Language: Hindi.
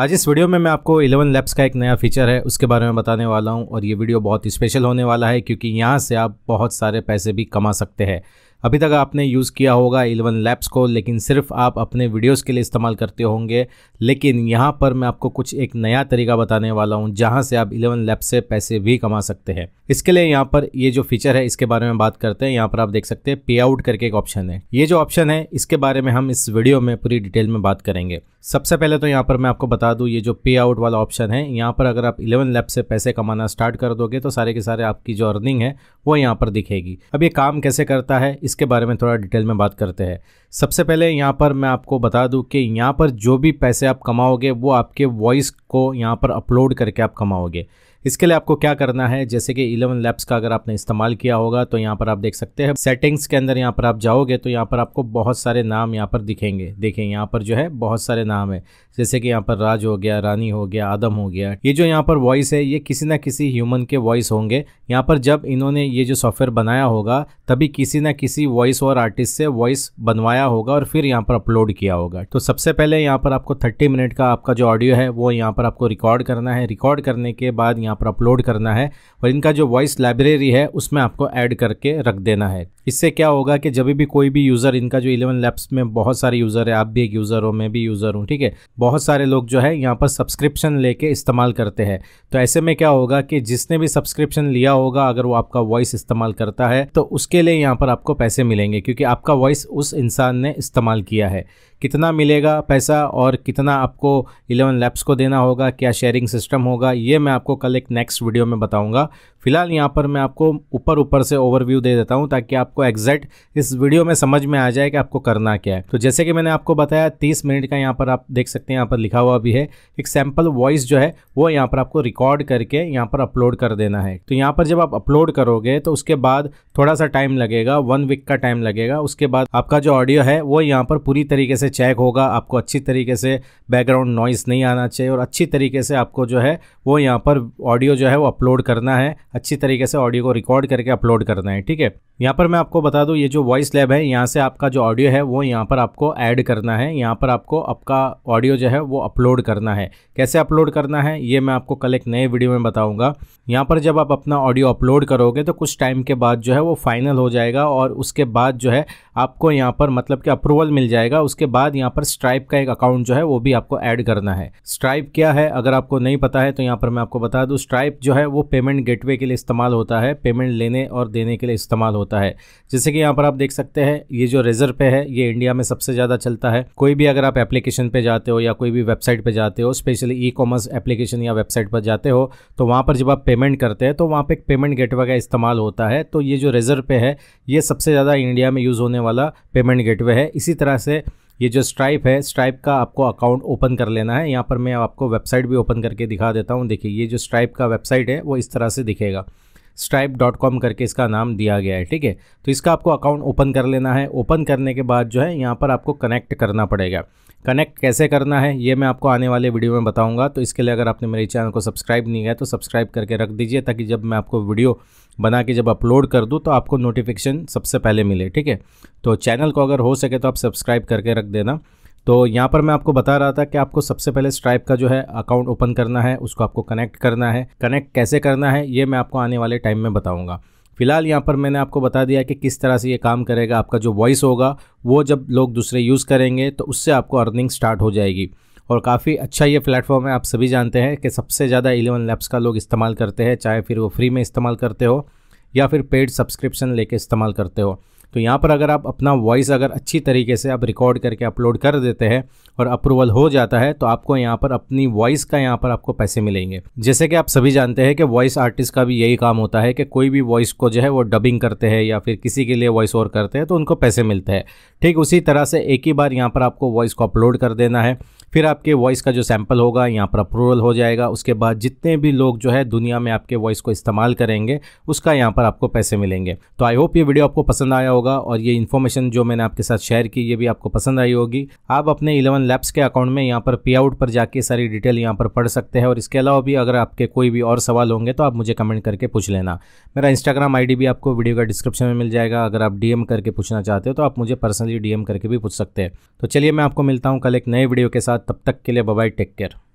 आज इस वीडियो में मैं आपको 11 लैब्स का एक नया फीचर है उसके बारे में बताने वाला हूं और ये वीडियो बहुत स्पेशल होने वाला है क्योंकि यहाँ से आप बहुत सारे पैसे भी कमा सकते हैं। अभी तक आपने यूज़ किया होगा 11 लैब्स को, लेकिन सिर्फ आप अपने वीडियोस के लिए इस्तेमाल करते होंगे, लेकिन यहाँ पर मैं आपको कुछ एक नया तरीका बताने वाला हूँ जहाँ से आप 11 लैब्स से पैसे भी कमा सकते हैं। इसके लिए यहाँ पर ये जो फीचर है इसके बारे में बात करते हैं। यहाँ पर आप देख सकते हैं पे आउट करके एक ऑप्शन है। ये जो ऑप्शन है इसके बारे में हम इस वीडियो में पूरी डिटेल में बात करेंगे। सबसे पहले तो यहाँ पर मैं आपको बता दूँ, ये जो पे आउट वाला ऑप्शन है यहाँ पर अगर आप 11 लैब्स से पैसे कमाना स्टार्ट कर दोगे तो सारे के सारे आपकी जो अर्निंग है वो यहाँ पर दिखेगी। अब ये काम कैसे करता है इसके बारे में थोड़ा डिटेल में बात करते हैं। सबसे पहले यहाँ पर मैं आपको बता दूँ कि यहाँ पर जो भी पैसे आप कमाओगे वो आपके वॉइस को यहाँ पर अपलोड करके आप कमाओगे। इसके लिए आपको क्या करना है, जैसे कि 11 लैब्स का अगर आपने इस्तेमाल किया होगा तो यहाँ पर आप देख सकते हैं सेटिंग्स के अंदर यहाँ पर आप जाओगे तो यहाँ पर आपको बहुत सारे नाम यहाँ पर दिखेंगे। देखें यहाँ पर जो है बहुत सारे नाम है, जैसे कि यहाँ पर राज हो गया, रानी हो गया, आदम हो गया। ये जो यहाँ पर वॉइस है ये किसी ना किसी ह्यूमन के वॉइस होंगे। यहाँ पर जब इन्होंने ये जो सॉफ्टवेयर बनाया होगा तभी किसी ना किसी वॉइस और आर्टिस्ट से वॉइस बनवाया होगा और फिर यहाँ पर अपलोड किया होगा। तो सबसे पहले यहाँ पर आपको 30 मिनट का आपका जो ऑडियो है वो यहाँ पर आपको रिकॉर्ड करना है। रिकॉर्ड करने के बाद यहाँ पर अपलोड करना है और इनका जो वॉइस लाइब्रेरी है उसमें आपको ऐड करके रख देना है। इससे क्या होगा कि जब भी कोई भी यूज़र, इनका जो 11 लैब्स में बहुत सारे यूज़र है, आप भी एक यूज़र हो, मैं भी यूज़र हूँ, ठीक है, बहुत सारे लोग जो है यहाँ पर सब्सक्रिप्शन लेके इस्तेमाल करते हैं। तो ऐसे में क्या होगा कि जिसने भी सब्सक्रिप्शन लिया होगा अगर वो आपका वॉइस इस्तेमाल करता है तो उसके लिए यहाँ पर आपको पैसे मिलेंगे क्योंकि आपका वॉइस उस इंसान ने इस्तेमाल किया है। कितना मिलेगा पैसा और कितना आपको 11 लैब्स को देना होगा, क्या शेयरिंग सिस्टम होगा, ये मैं आपको कल एक नेक्स्ट वीडियो में बताऊंगा। फिलहाल यहाँ पर मैं आपको ऊपर से ओवरव्यू दे देता हूँ ताकि आपको एग्जैक्ट इस वीडियो में समझ में आ जाए कि आपको करना क्या है। तो जैसे कि मैंने आपको बताया 30 मिनट का यहाँ पर आप देख सकते हैं, यहाँ पर लिखा हुआ भी है एक सैम्पल वॉइस जो है वो यहाँ पर आपको रिकॉर्ड करके यहाँ पर अपलोड कर देना है। तो यहाँ पर जब आप अपलोड करोगे तो उसके बाद थोड़ा सा टाइम लगेगा, 1 वीक का टाइम लगेगा। उसके बाद आपका जो ऑडियो है वो यहाँ पर पूरी तरीके से चेक होगा। आपको अच्छी तरीके से बैकग्राउंड नॉइस नहीं आना चाहिए और अच्छी तरीके से आपको जो है वो यहाँ पर ऑडियो जो है वो अपलोड करना है, अच्छी तरीके से ऑडियो को रिकॉर्ड करके अपलोड करना है, ठीक है। यहाँ पर मैं आपको बता दूँ ये जो वॉइस लैब है यहाँ से आपका जो ऑडियो है वो यहाँ पर आपको ऐड करना है। यहाँ पर आपको आपका ऑडियो जो है वो अपलोड करना है। कैसे अपलोड करना है ये मैं आपको कल एक नए वीडियो में बताऊँगा। यहाँ पर जब आप अपना ऑडियो अपलोड करोगे तो कुछ टाइम के बाद जो है वो फाइनल हो जाएगा और उसके बाद जो है आपको यहाँ पर मतलब कि अप्रूवल मिल जाएगा। उसके बाद यहाँ पर स्ट्राइप का एक अकाउंट जो है वो भी आपको ऐड करना है। स्ट्राइप क्या है अगर आपको नहीं पता है तो यहाँ पर मैं आपको बता दूँ, स्ट्राइप जो है वो पेमेंट गेटवे के लिए इस्तेमाल होता है, पेमेंट लेने और देने के लिए इस्तेमाल होता है। जैसे कि यहाँ पर आप देख सकते हैं ये जो रेजरपे है ये इंडिया में सबसे ज़्यादा चलता है। कोई भी अगर आप एप्लीकेशन पे जाते हो या कोई भी वेबसाइट पे जाते हो, स्पेशली ई कॉमर्स एप्लीकेशन या वेबसाइट पर जाते हो तो वहाँ पर जब आप पेमेंट करते हैं तो वहाँ पर एक पेमेंट गेटवे का इस्तेमाल होता है। तो ये जो रेजरपे है ये सबसे ज़्यादा इंडिया में यूज़ होने वाला पेमेंट गेटवे है। इसी तरह से ये जो स्ट्राइप है, स्ट्राइप का आपको अकाउंट ओपन कर लेना है। यहाँ पर मैं आपको वेबसाइट भी ओपन करके दिखा देता हूँ। देखिए ये जो स्ट्राइप का वेबसाइट है वो इस तरह से दिखेगा, stripe.com करके इसका नाम दिया गया है, ठीक है। तो इसका आपको अकाउंट ओपन कर लेना है। ओपन करने के बाद जो है यहाँ पर आपको कनेक्ट करना पड़ेगा। कनेक्ट कैसे करना है ये मैं आपको आने वाले वीडियो में बताऊंगा। तो इसके लिए अगर आपने मेरे चैनल को सब्सक्राइब नहीं किया तो सब्सक्राइब करके रख दीजिए ताकि जब मैं आपको वीडियो बना के जब अपलोड कर दूँ तो आपको नोटिफिकेशन सबसे पहले मिले, ठीक है। तो चैनल को अगर हो सके तो आप सब्सक्राइब करके रख देना। तो यहाँ पर मैं आपको बता रहा था कि आपको सबसे पहले स्ट्राइप का जो है अकाउंट ओपन करना है, उसको आपको कनेक्ट करना है। कनेक्ट कैसे करना है ये मैं आपको आने वाले टाइम में बताऊँगा। फिलहाल यहाँ पर मैंने आपको बता दिया कि किस तरह से ये काम करेगा। आपका जो वॉइस होगा वो जब लोग दूसरे यूज़ करेंगे तो उससे आपको अर्निंग स्टार्ट हो जाएगी और काफ़ी अच्छा ये प्लेटफॉर्म है। आप सभी जानते हैं कि सबसे ज़्यादा 11 लैब्स का लोग इस्तेमाल करते हैं, चाहे फिर वो फ्री में इस्तेमाल करते हो या फिर पेड सब्सक्रिप्शन लेके इस्तेमाल करते हो। तो यहाँ पर अगर आप अपना वॉइस अगर अच्छी तरीके से आप रिकॉर्ड करके अपलोड कर देते हैं और अप्रूवल हो जाता है तो आपको यहाँ पर अपनी वॉइस का यहाँ पर आपको पैसे मिलेंगे। जैसे कि आप सभी जानते हैं कि वॉइस आर्टिस्ट का भी यही काम होता है कि कोई भी वॉइस को जो है वो डबिंग करते हैं या फिर किसी के लिए वॉइस ओवर करते हैं तो उनको पैसे मिलते हैं। ठीक उसी तरह से एक ही बार यहाँ पर आपको वॉइस को अपलोड कर देना है, फिर आपके वॉइस का जो सैंपल होगा यहाँ पर अप्रूवल हो जाएगा। उसके बाद जितने भी लोग जो है दुनिया में आपके वॉइस को इस्तेमाल करेंगे उसका यहाँ पर आपको पैसे मिलेंगे। तो आई होप ये वीडियो आपको पसंद आया होगा और ये इन्फॉर्मेशन जो मैंने आपके साथ शेयर की ये भी आपको पसंद आई होगी। आप अपने 11 लैब्स के अकाउंट में यहाँ पर पे आउट पर जाके सारी डिटेल यहाँ पर पढ़ सकते हैं और इसके अलावा भी अगर आपके कोई भी और सवाल होंगे तो आप मुझे कमेंट करके पूछ लेना। मेरा इंस्टाग्राम आई डी भी आपको वीडियो का डिस्क्रिप्शन में मिल जाएगा। अगर आप DM करके पूछना चाहते हो तो आप मुझे पर्सनली DM करके भी पूछ सकते हैं। तो चलिए मैं आपको मिलता हूँ कल एक नए वीडियो के साथ, तब तक के लिए बाय बाय, टेक केयर।